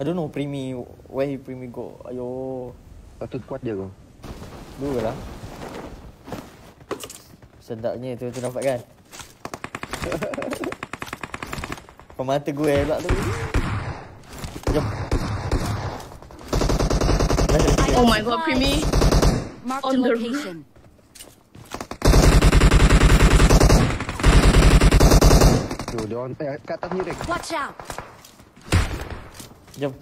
I don't know Primmy, where Primmy go. Ayo. Patut kuat je kau. Dua lah. Sedapnya tu nampak kan. Pemata gue elok tu. Jom. Oh my god, Primmy. On the location. Tuh, dia on kat atas ni, Rex. Watch out. Jom.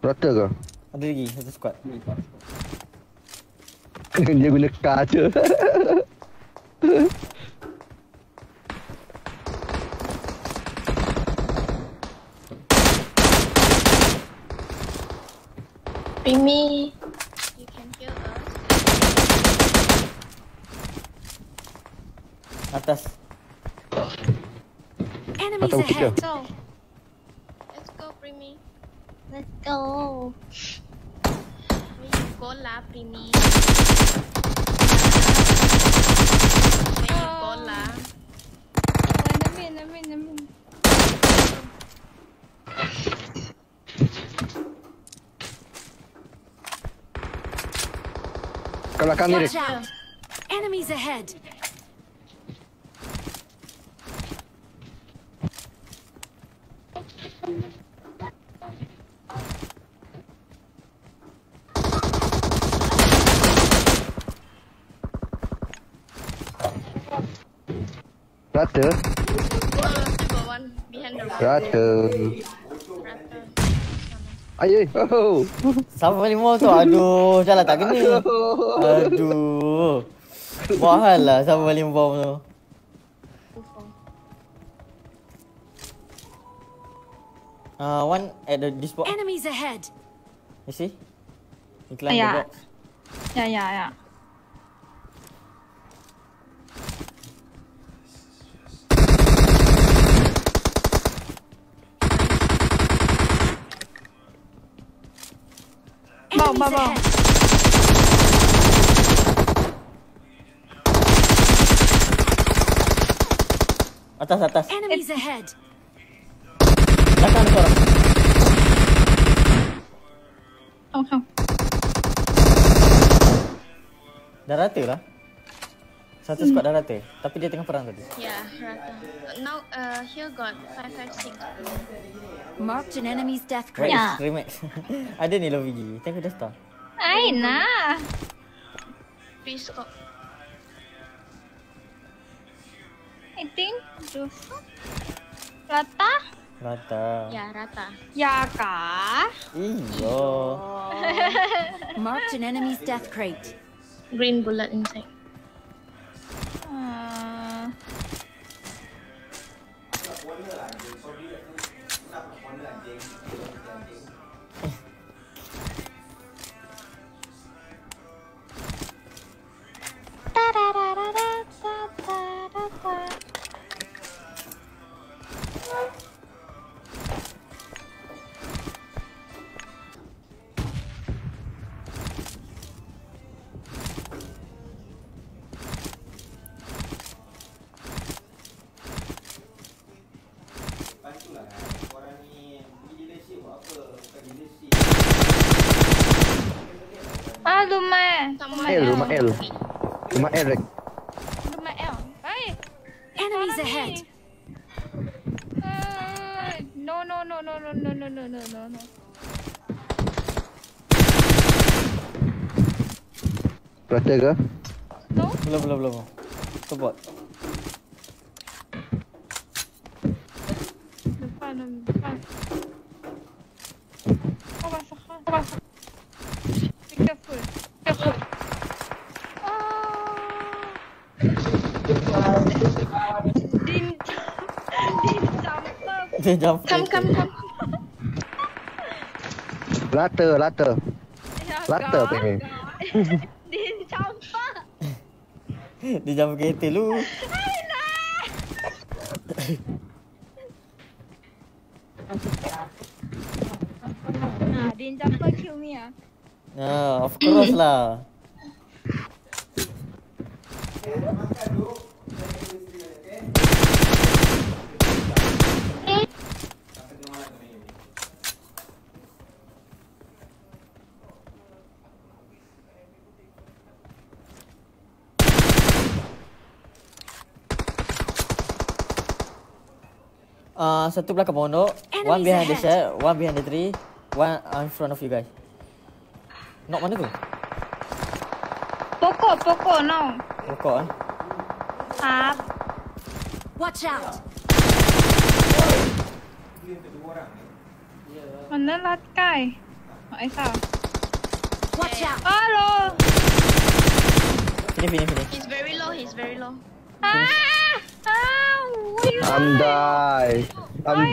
Rata ke? Ada lagi, satu squad. Dia guna kaca. Primmy, you can kill us. Atas. Enemies ahead. So, let's go, Primmy. Let's go. We go la, Primmy. We go la. Namin. Watch out. Enemies ahead. Rata. One behind the Rata. Ayuh. Oh. Sama lima tu. Aduh, salah tak kena. Aduh. Mahal lah sama lima tu. One at this box. Enemies ahead. You see? You climb the box. Yeah. Mom. Atas. Enemies ahead. Belakang ada orang. Oh. Dah rata lah. Satu squad dah rata. Tapi dia tengah perang tadi. Yeah, rata. Now here got 556. Marked an enemy's death crate. Yeah. Remax. Ada ni lobby gigi. Tengok dah stop. Ai nah. Please stop. I think Joshua. Rata. Ya, rata. Ya kah? Iyo. Marked an enemy's death crate. Green bullet inside. Rumah L. Baik. Enemies ahead. No. Rata ke? No. Belum. Support. Depan. Jump. Come. Lata pengen. Dicampak. Dijampak kereta lu. Nah, dijampak kill me ah. Ah, of course lah. Satu belakang pondok, one behind the shed, one behind the tree, one in front of you guys. Knock mana tu? Pokok now. Pokok eh? Up. Watch out. Mana last guy? Mak Aisah. Watch out. Hello. Finish. He's very low. I'm die. Sorry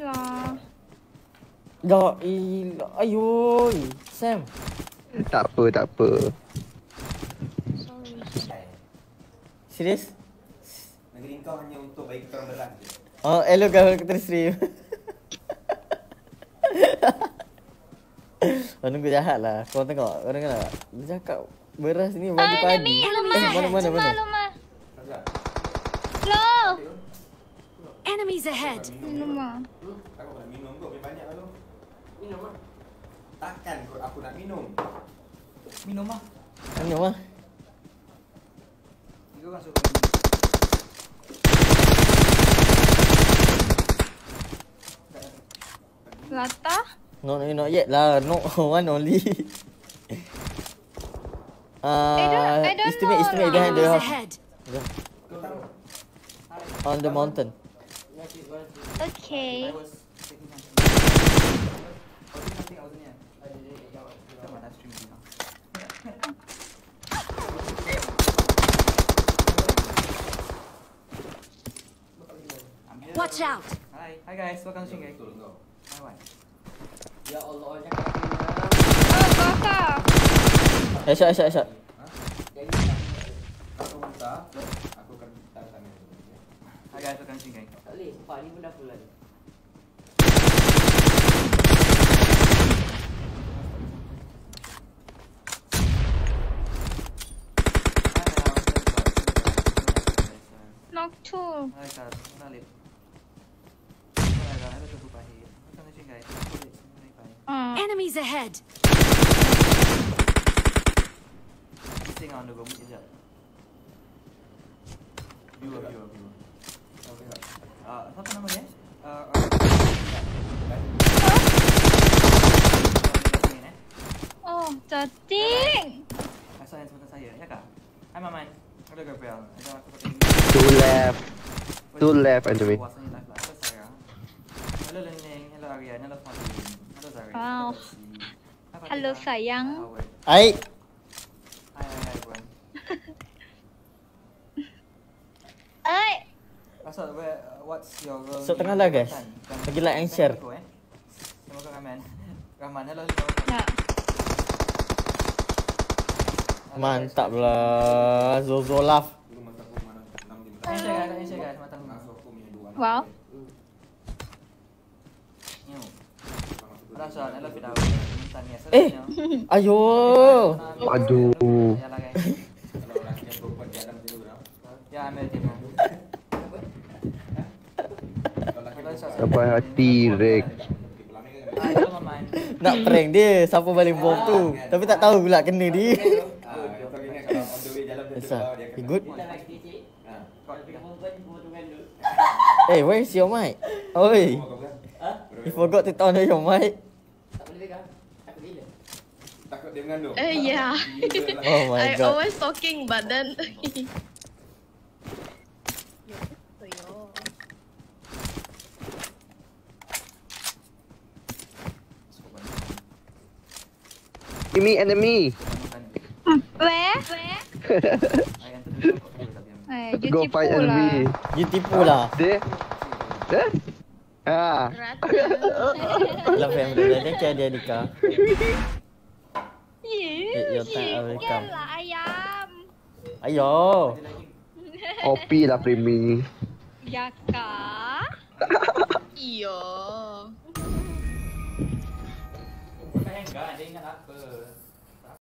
lah. Ayo, Sam. Tak apa. Sorry. Serius? Negeri kau hanya untuk bagi orang belang. Oh, hello guys, kita stream. Orang tu jahat lah. Kau tengok, orang kena tak? Dia cakap beras ni bagi padi. Mana? Lo. Enemies ahead. Minum. Aku nak minum kau banyak lah tu. Minum ah. Takkan kau aku nak minum. Minum ah. Kau masuk. Lata? No, not yet lah. No, one only. I don't estimate know. Behind the house. Yeah. On the mountain. Okay. Watch out. Hi guys, welcome to Shingai. Ya Allah, ojek aku. Aisyah. Aku muntah. Aku akan muntah sana. Agak akan singkai. Tak boleh, pak ni benda pula ni. Knock two. Aisyah, nalip. Ada tu bahi. Akan singkai. Enemies ahead. Sitting on the room is up. You. Okay. Apa nama dia? Oh, cantik. Asal yang sebelah saya, ya kak? Hai Maman. Ada Gabriel. Ada aku pakai. Two left and away. Hello Lening, hello Aryan, hello Fadi. Wow. Hello sayang. Hai. Asal what's your role? So tengah lah guys. Bagi like and share. Semoga Rahman hello. Mantap lah Zozo love. Wow. Ayo. Aduh. Sampai hati Rex. Nak prank dia siapa balik bom tu. Tapi tak tahu pula kena dia. You good? Hey, where is your mic? Oi. You forgot to turn on your mic. Yeah. Oh my God. I always talking but then. Enemy, enemy. Where? Let's go fight enemy. You tipu lah. There? There? Ah. Love him, brother. Thank you, Anika. You welcome. Ayam. Ayo. OP lah Primmy. Ya kah? Iyo. Saya enggak, dia ingat apa?